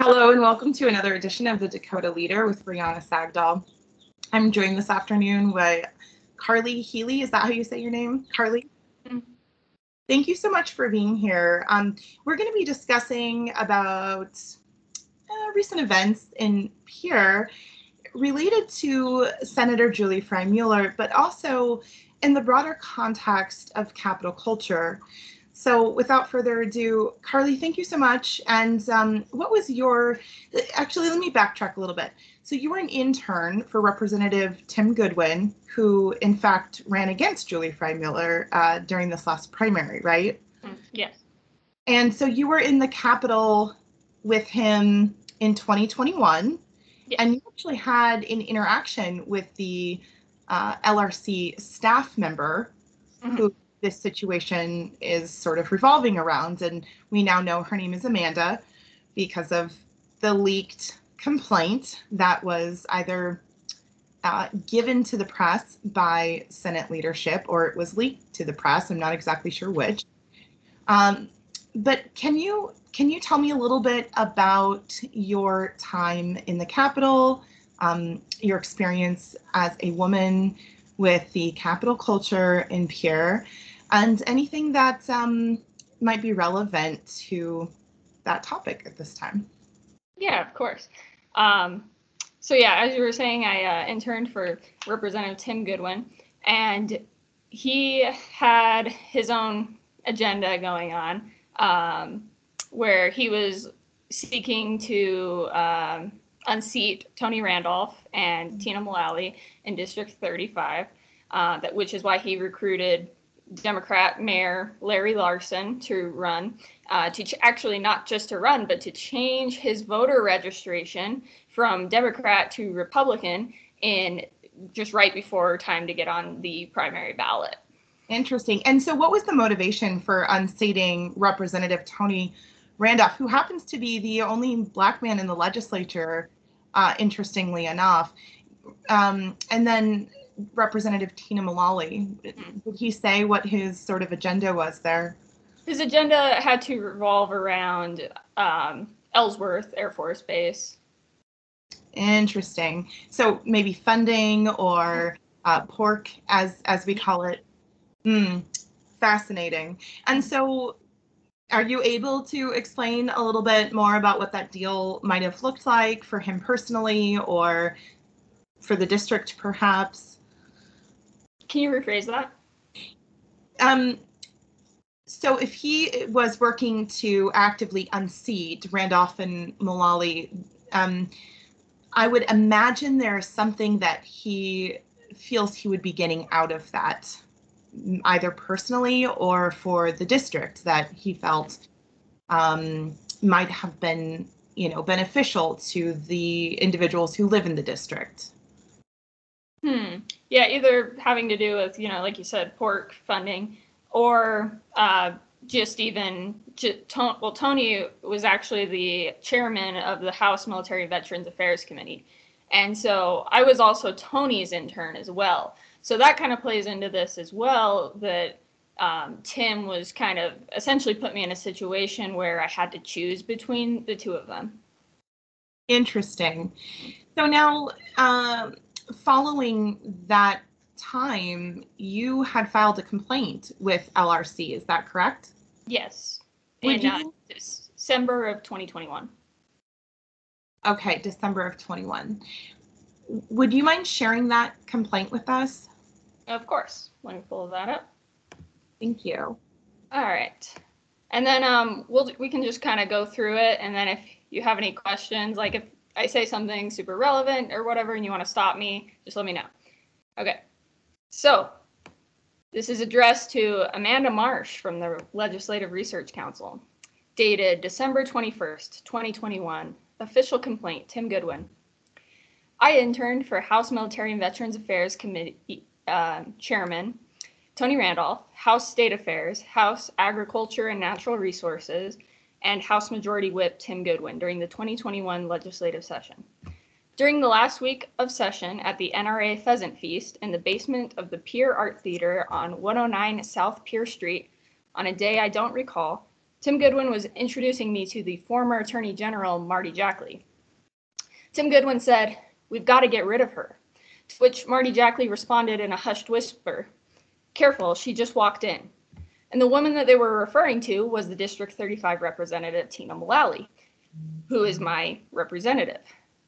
Hello and welcome to another edition of the Dakota Leader with Brianna Sagdahl. I'm joined this afternoon by Karli Healy. Is that how you say your name, Karli? Mm-hmm. Thank you so much for being here. We're going to be discussing about recent events in Pierre related to Senator Julie Frye-Mueller, but also in the broader context of capital culture. So without further ado, Karli, thank you so much. And what was your, actually, let me backtrack a little bit. So you were an intern for Representative Tim Goodwin, who in fact ran against Julie Frye-Mueller during this last primary, right? Yes. And so you were in the Capitol with him in 2021, yes. And you actually had an interaction with the LRC staff member, mm-hmm. who this situation is sort of revolving around, and we now know her name is Amanda because of the leaked complaint that was either given to the press by Senate leadership or it was leaked to the press. I'm not exactly sure which. But can you tell me a little bit about your time in the Capitol, your experience as a woman with the capital culture in Pierre, and anything that might be relevant to that topic at this time? Yeah, of course. So yeah, as you were saying, I interned for Representative Tim Goodwin, and he had his own agenda going on where he was seeking to unseat Tony Randolph and Tina Mulally in District 35, which is why he recruited Democrat Mayor Larry Larson to run, actually not just to run, but to change his voter registration from Democrat to Republican in just right before time to get on the primary ballot. Interesting. And so what was the motivation for unseating Representative Tony Randolph, who happens to be the only Black man in the legislature, interestingly enough, and then Representative Tina Mulally? Did he say what his sort of agenda was there? His agenda had to revolve around Ellsworth Air Force Base. Interesting. So maybe funding or pork, as we call it. Fascinating. And so, are you able to explain a little bit more about what that deal might have looked like for him personally or for the district, perhaps? Can you rephrase that? So if he was working to actively unseat Randolph and Mulally, I would imagine there's something that he feels he would be getting out of that, either personally or for the district, that he felt might have been, beneficial to the individuals who live in the district. Yeah, either having to do with, like you said, pork funding, or Tony was actually the chairman of the House Military Veterans Affairs Committee. And so I was also Tony's intern as well. So that kind of plays into this as well, that Tim was kind of essentially put me in a situation where I had to choose between the two of them. Interesting. So now, following that time, you had filed a complaint with LRC, is that correct? Yes, in December of 2021. Okay, December of 21. Would you mind sharing that complaint with us? Of course. Let me pull that up. Thank you. All right. And then we can just kind of go through it. And then if you have any questions, like if I say something super relevant or whatever and you want to stop me, just let me know. Okay. So this is addressed to Amanda Marsh from the Legislative Research Council, dated December 21st, 2021. Official complaint, Tim Goodwin. I interned for House Military and Veterans Affairs Committee Chairman Tony Randolph, House State Affairs, House Agriculture and Natural Resources, and House Majority Whip Tim Goodwin during the 2021 legislative session. During the last week of session at the NRA Pheasant Feast in the basement of the Pierre Art Theater on 109 South Pierre Street, on a day I don't recall, Tim Goodwin was introducing me to the former Attorney General, Marty Jackley. Tim Goodwin said, "We've got to get rid of her," to which Marty Jackley responded in a hushed whisper, "Careful, she just walked in." And the woman that they were referring to was the District 35 representative, Tina Mulally, who is my representative.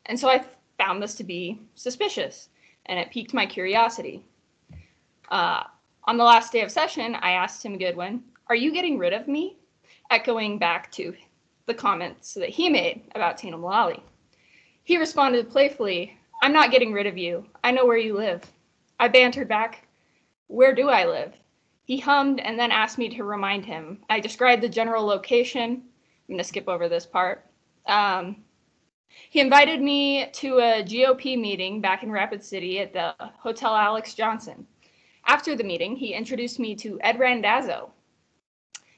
And so I found this to be suspicious, and it piqued my curiosity. On the last day of session, I asked Tim Goodwin, "Are you getting rid of me?" echoing back to the comments that he made about Tina Mulally. He responded playfully, "I'm not getting rid of you. I know where you live." I bantered back, "Where do I live?" He hummed and then asked me to remind him. I described the general location. I'm going to skip over this part. He invited me to a GOP meeting back in Rapid City at the Hotel Alex Johnson. After the meeting, he introduced me to Ed Randazzo,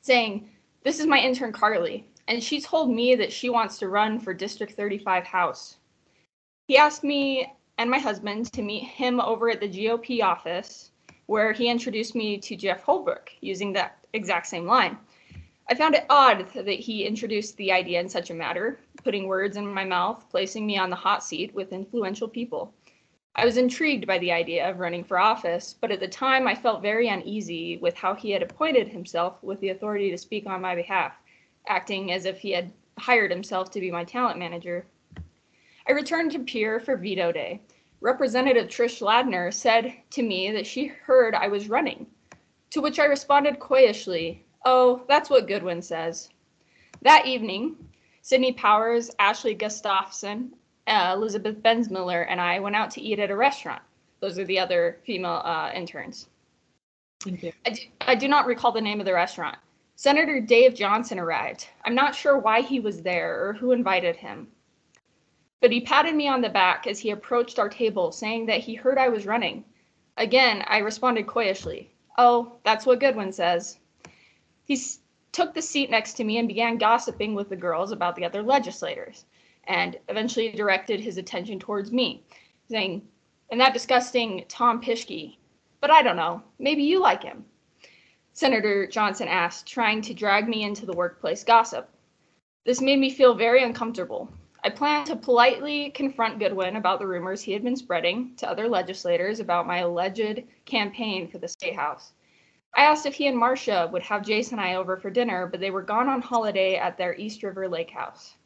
saying, "This is my intern Karli, and she told me that she wants to run for District 35 House." He asked me and my husband to meet him over at the GOP office, where he introduced me to Jeff Holbrook, using that exact same line. I found it odd that he introduced the idea in such a matter, putting words in my mouth, placing me on the hot seat with influential people. I was intrigued by the idea of running for office, but at the time I felt very uneasy with how he had appointed himself with the authority to speak on my behalf, acting as if he had hired himself to be my talent manager. I returned to Pierre for veto day. Representative Trish Ladner said to me that she heard I was running, to which I responded coyishly, "Oh, that's what Goodwin says." That evening, Sydney Powers, Ashley Gustafson, Elizabeth Benzmiller, and I went out to eat at a restaurant. Those are the other female interns. Thank you. I do not recall the name of the restaurant. Senator Dave Johnson arrived. I'm not sure why he was there or who invited him, but he patted me on the back as he approached our table, saying that he heard I was running. Again, I responded coyishly, "Oh, that's what Goodwin says." He took the seat next to me and began gossiping with the girls about the other legislators, and eventually directed his attention towards me, saying, "And that disgusting Tom Pishke, but I don't know, maybe you like him," Senator Johnson asked, trying to drag me into the workplace gossip. This made me feel very uncomfortable. I planned to politely confront Goodwin about the rumors he had been spreading to other legislators about my alleged campaign for the State House. I asked if he and Marcia would have Jace and I over for dinner, but they were gone on holiday at their East River Lake house.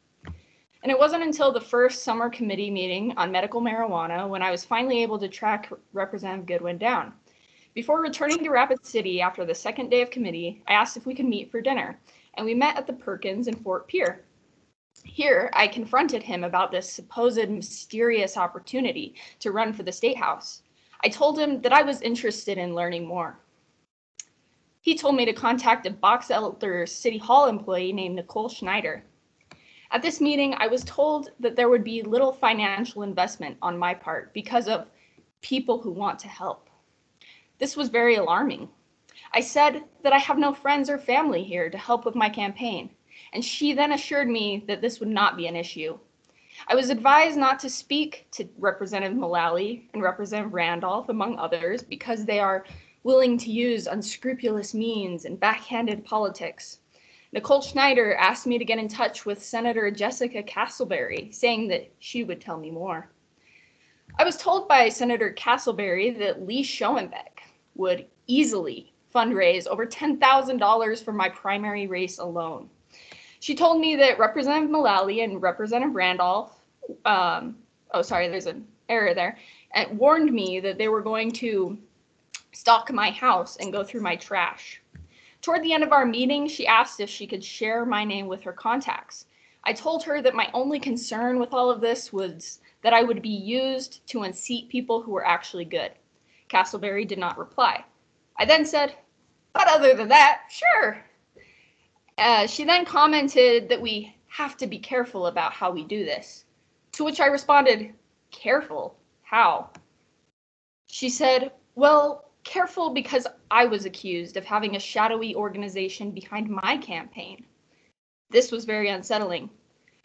And it wasn't until the first summer committee meeting on medical marijuana when I was finally able to track Representative Goodwin down. Before returning to Rapid City after the second day of committee, I asked if we could meet for dinner, and we met at the Perkins in Fort Pierre. Here, I confronted him about this supposed mysterious opportunity to run for the State House. I told him that I was interested in learning more. He told me to contact a Box Elder City Hall employee named Nicole Schneider. At this meeting, I was told that there would be little financial investment on my part because of people who want to help. This was very alarming. I said that I have no friends or family here to help with my campaign, and she then assured me that this would not be an issue. I was advised not to speak to Representative Mulally and Representative Randolph, among others, because they are willing to use unscrupulous means and backhanded politics. Nicole Schneider asked me to get in touch with Senator Jessica Castleberry, saying that she would tell me more. I was told by Senator Castleberry that Lee Schoenbeck would easily fundraise over $10,000 for my primary race alone. She told me that Representative Mulally and Representative Randolph, oh, sorry, there's an error there, and warned me that they were going to stalk my house and go through my trash. Toward the end of our meeting, she asked if she could share my name with her contacts. I told her that my only concern with all of this was that I would be used to unseat people who were actually good. Castleberry did not reply. I then said, "But other than that, sure." She then commented that we have to be careful about how we do this, to which I responded, "Careful? How?" She said, "Well, careful because I was accused of having a shadowy organization behind my campaign." This was very unsettling.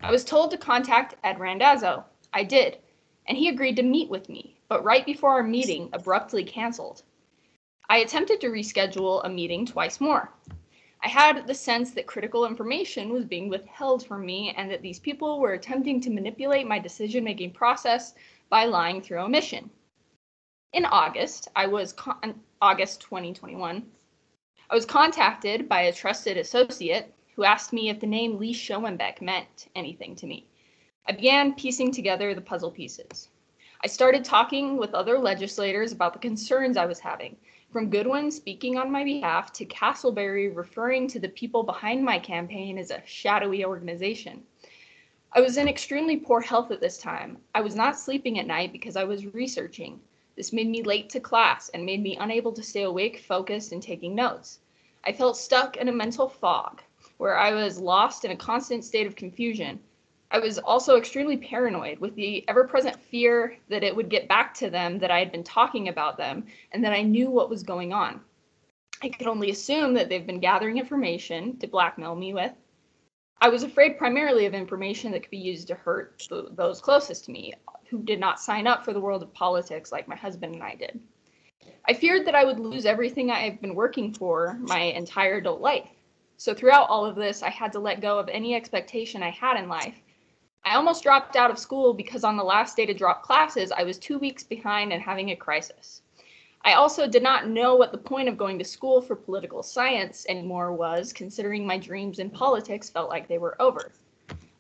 I was told to contact Ed Randazzo. I did, and he agreed to meet with me, but right before our meeting abruptly canceled. I attempted to reschedule a meeting twice more. I had the sense that critical information was being withheld from me and that these people were attempting to manipulate my decision-making process by lying through omission. In August, August 2021, I was contacted by a trusted associate who asked me if the name Lee Schoenbeck meant anything to me. I began piecing together the puzzle pieces. I started talking with other legislators about the concerns I was having, from Goodwin speaking on my behalf to Castleberry referring to the people behind my campaign as a shadowy organization. I was in extremely poor health at this time. I was not sleeping at night because I was researching. This made me late to class and made me unable to stay awake, focused, and taking notes. I felt stuck in a mental fog where I was lost in a constant state of confusion. I was also extremely paranoid with the ever-present fear that it would get back to them that I had been talking about them and that I knew what was going on. I could only assume that they've been gathering information to blackmail me with. I was afraid primarily of information that could be used to hurt those closest to me who did not sign up for the world of politics like my husband and I did. I feared that I would lose everything I have been working for my entire adult life. So throughout all of this, I had to let go of any expectation I had in life. I almost dropped out of school because on the last day to drop classes, I was 2 weeks behind and having a crisis. I also did not know what the point of going to school for political science anymore was, considering my dreams in politics felt like they were over.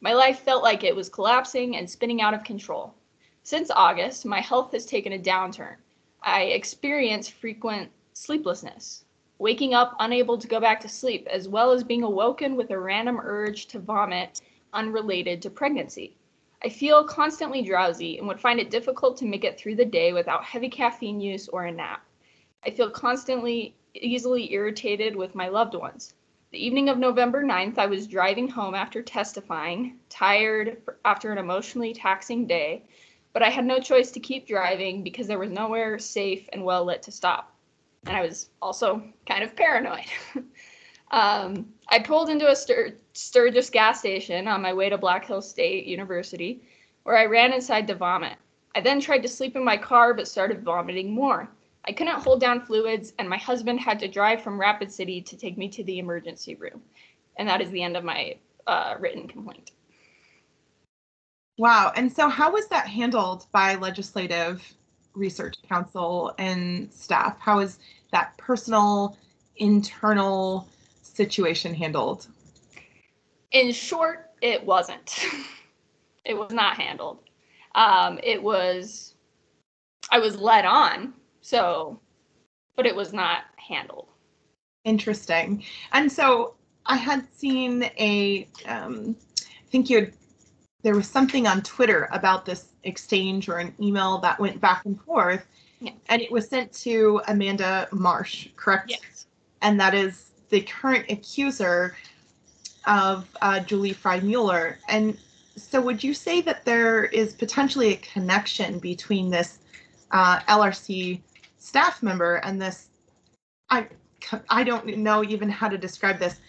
My life felt like it was collapsing and spinning out of control. Since August, my health has taken a downturn. I experience frequent sleeplessness, waking up unable to go back to sleep, as well as being awoken with a random urge to vomit unrelated to pregnancy. I feel constantly drowsy and would find it difficult to make it through the day without heavy caffeine use or a nap. I feel constantly easily irritated with my loved ones. The evening of November 9th, I was driving home after testifying, tired after an emotionally taxing day, but I had no choice to keep driving because there was nowhere safe and well lit to stop. And I was also kind of paranoid. I pulled into a Sturgis gas station on my way to Black Hill State University, where I ran inside to vomit. I then tried to sleep in my car, but started vomiting more. I couldn't hold down fluids, and my husband had to drive from Rapid City to take me to the emergency room. And that is the end of my written complaint. Wow. And so how was that handled by Legislative Research Council and staff? How is that personal, internal situation handled? In short, it wasn't. It was not handled. I was led on, but it was not handled. Interesting. And so I had seen there was something on Twitter about this exchange or an email that went back and forth, yeah. And it was sent to Amanda Marsh, correct? Yes. And that is the current accuser of Julie Frye-Mueller. And so would you say that there is potentially a connection between this LRC staff member and this, I don't know even how to describe this,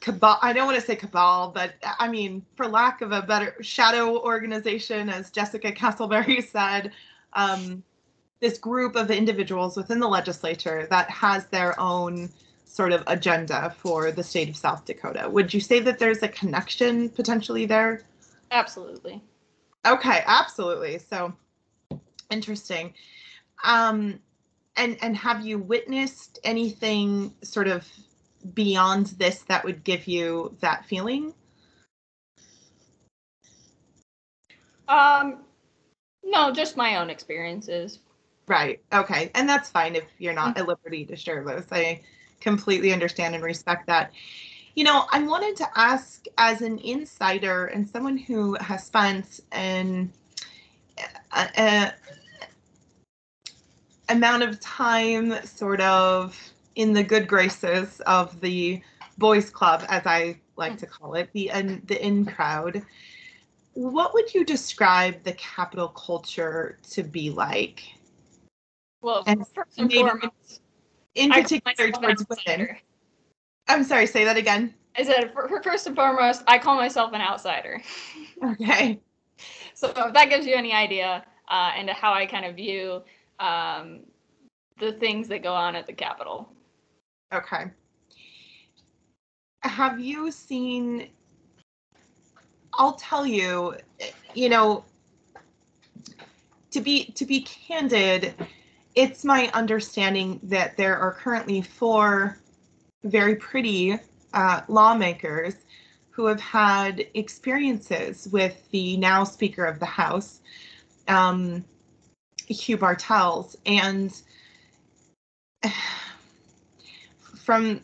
cabal, I don't want to say cabal, but I mean, for lack of a better, shadow organization, as Jessica Castleberry said, this group of individuals within the legislature that has their own sort of agenda for the state of South Dakota. Would you say that there's a connection potentially there? Absolutely. Okay, absolutely. So interesting. And have you witnessed anything sort of beyond this that would give you that feeling? No, just my own experiences. Right. Okay. And that's fine if you're not at liberty to share those. I completely understand and respect that. You know, I wanted to ask, as an insider and someone who has spent an amount of time sort of in the good graces of the boys club, as I like to call it, the in crowd, what would you describe the Capitol culture to be like? Well, first and foremost, in particular towards women. I'm sorry, say that again. I said, first and foremost, I call myself an outsider. Okay. So if that gives you any idea into how I kind of view the things that go on at the Capitol. Okay. have you seen, I'll tell you, you know, to be candid, it's my understanding that there are currently 4 very pretty lawmakers who have had experiences with the now Speaker of the House, Hugh Bartels, and from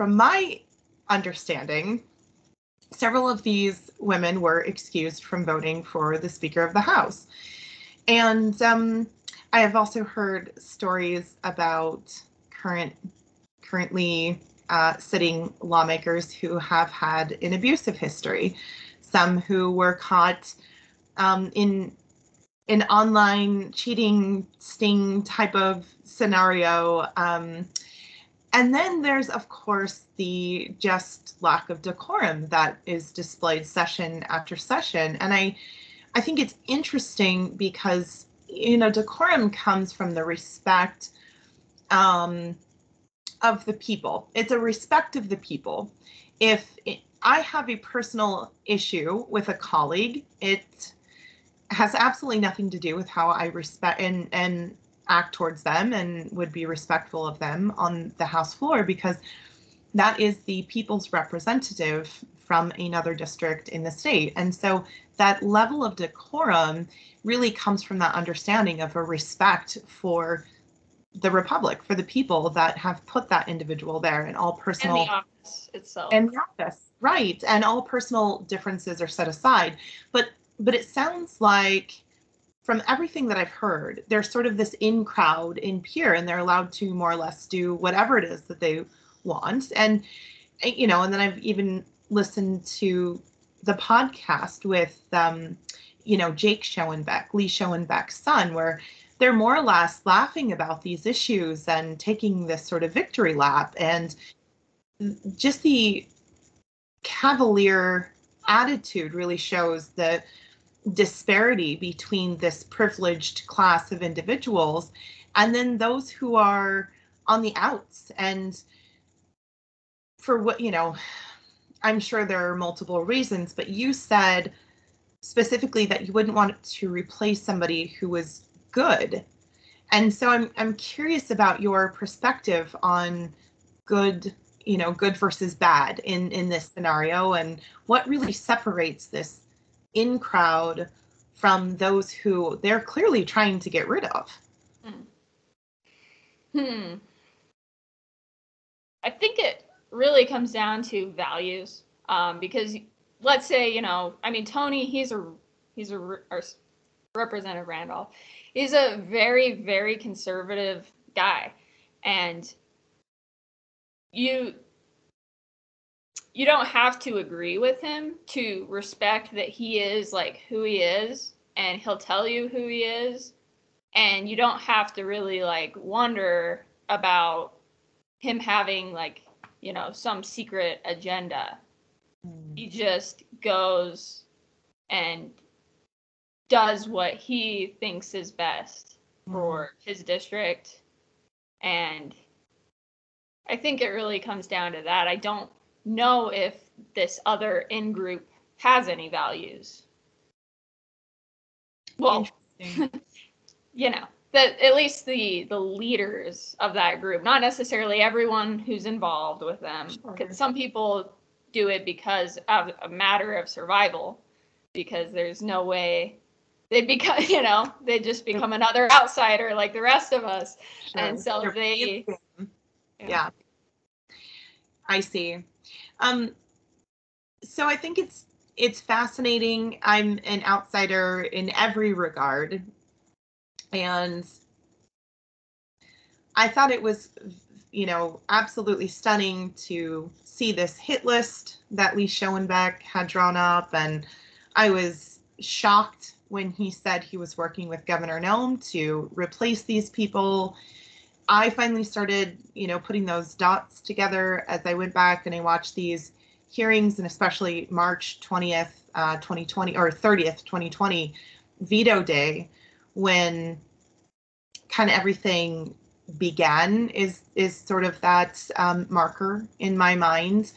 my understanding, several of these women were excused from voting for the Speaker of the House. And I have also heard stories about currently sitting lawmakers who have had an abusive history, some who were caught in an online cheating sting type of scenario. And then there's, of course, the just lack of decorum that is displayed session after session. And I think it's interesting because, you know, decorum comes from the respect of the people. It's a respect of the people. If I have a personal issue with a colleague, it has absolutely nothing to do with how I respect and act towards them and would be respectful of them on the House floor, because that is the people's representative from another district in the state. And so that level of decorum really comes from that understanding of a respect for the Republic, for the people that have put that individual there, and all personal, and the office itself. And the office, right. And all personal differences are set aside. But it sounds like, from everything that I've heard, they're sort of this in crowd, in peer, and they're allowed to more or less do whatever it is that they want. And, you know, and then I've even listened to the podcast with, you know, Jake Schoenbeck, Lee Schoenbeck's son, where they're more or less laughing about these issues and taking this sort of victory lap, and just the cavalier attitude really shows that disparity between this privileged class of individuals and then those who are on the outs. And for what, you know, I'm sure there are multiple reasons, but you said specifically that you wouldn't want to replace somebody who was good. And so I'm curious about your perspective on good, you know, good versus bad in this scenario, and what really separates this in crowd from those who they're clearly trying to get rid of. I think it really comes down to values, because let's say, you know, I mean, Tony, he's a Representative Randolph. He's a very, very conservative guy, and you don't have to agree with him to respect that he is like who he is, and he'll tell you who he is, and you don't have to really like wonder about him having like, you know, some secret agenda. He just goes and does what he thinks is best for his district, and I think it really comes down to that. I don't know if this other in-group has any values. Well, you know, at least the leaders of that group, not necessarily everyone who's involved with them, because some people do it because of a matter of survival, because there's no way they become, you know, they just become another outsider like the rest of us. Sure. And so they... Yeah. I see. So I think it's fascinating. I'm an outsider in every regard, and I thought it was, you know, absolutely stunning to see this hit list that Lee Schoenbeck had drawn up, and I was shocked when he said he was working with Governor Noem to replace these people. I finally started, you know, putting those dots together as I went back and I watched these hearings, and especially March 20th, 2020, or 30th, 2020, veto day, when kind of everything began is sort of that marker in my mind,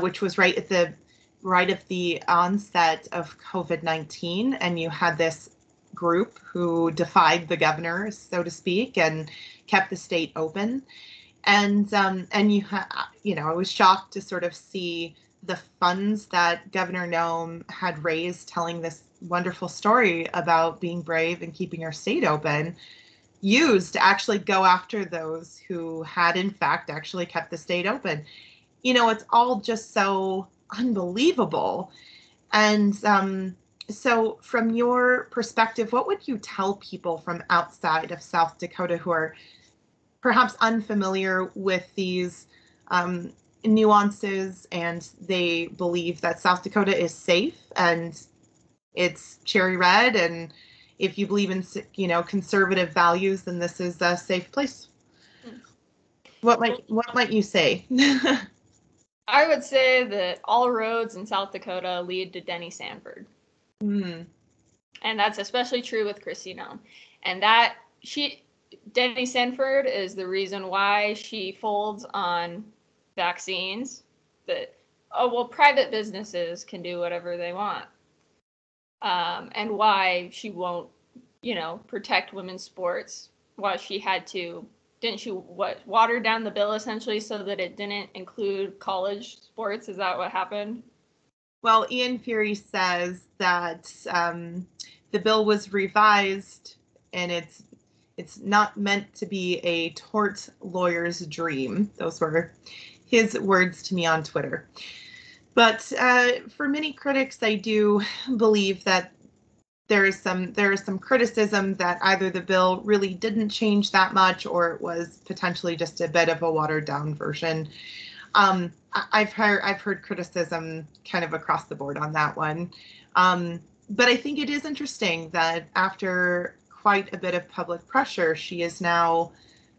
which was right at the onset of COVID-19, and you had this group who defied the governor, so to speak, and kept the state open. And I was shocked to sort of see the funds that Governor Noem had raised telling this wonderful story about being brave and keeping our state open, used to actually go after those who had in fact actually kept the state open. You know, it's all just so unbelievable. And so from your perspective, what would you tell people from outside of South Dakota who are perhaps unfamiliar with these nuances, and they believe that South Dakota is safe and it's cherry red, and if you believe in, you know, conservative values, then this is a safe place? What might you say? I would say that all roads in South Dakota lead to Denny Sanford. Mm. And that's especially true with Christine Noem. And that Denny Sanford is the reason why she folds on vaccines, that, oh, well, private businesses can do whatever they want. And why she won't, you know, protect women's sports, why she had to, water down the bill essentially so that it didn't include college sports? Is that what happened? Well, Ian Fury says that the bill was revised, and it's not meant to be a tort lawyer's dream. Those were his words to me on Twitter. But for many critics, I do believe that there is some criticism that either the bill really didn't change that much, or it was potentially just a bit of a watered down version. I've heard criticism kind of across the board on that one. But I think it is interesting that after quite a bit of public pressure, she is now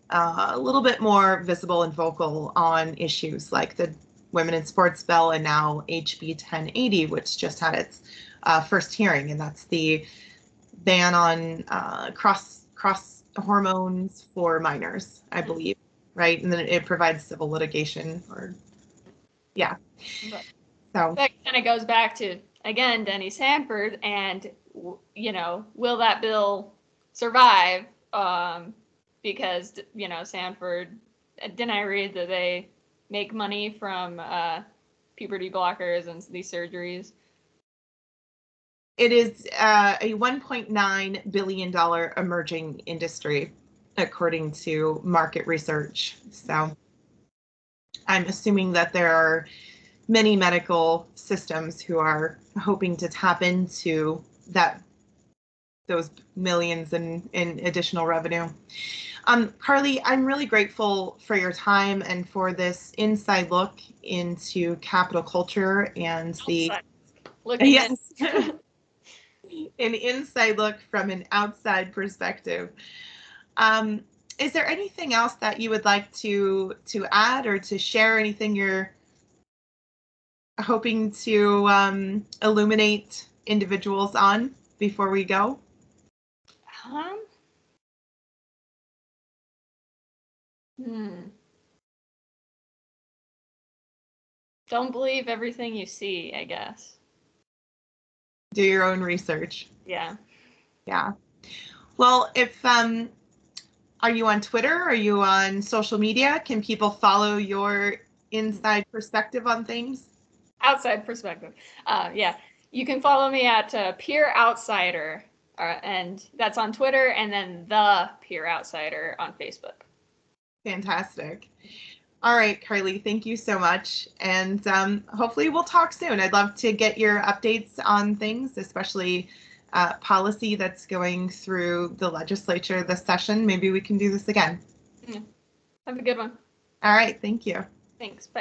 a little bit more visible and vocal on issues like the Women in Sports bill and now HB 1080, which just had its first hearing, and that's the ban on cross hormones for minors, I believe, right? And then it provides civil litigation, or yeah. But so that kind of goes back to, again, Denny Sanford, and you know, will that bill survive? Because you know, Sanford, didn't I read that they make money from puberty blockers and these surgeries? It is a $1.9 billion emerging industry, according to market research. So I'm assuming that there are many medical systems who are hoping to tap into that, those millions in additional revenue. Karli, I'm really grateful for your time and for this inside look into Capitol culture and the yes, an inside look from an outside perspective. Is there anything else that you would like to add or to share? Anything you're hoping to illuminate individuals on before we go? Don't believe everything you see, I guess. Do your own research. Yeah. Yeah. Well, if are you on Twitter? Are you on social media? Can people follow your inside perspective on things? Outside perspective. Yeah. You can follow me at Pierre Outsider, and that's on Twitter, and then The Pierre Outsider on Facebook. Fantastic. All right, Karli, thank you so much. And hopefully we'll talk soon. I'd love to get your updates on things, especially policy that's going through the legislature this session. Maybe we can do this again. Yeah. Have a good one. All right, thank you. Thanks. Bye.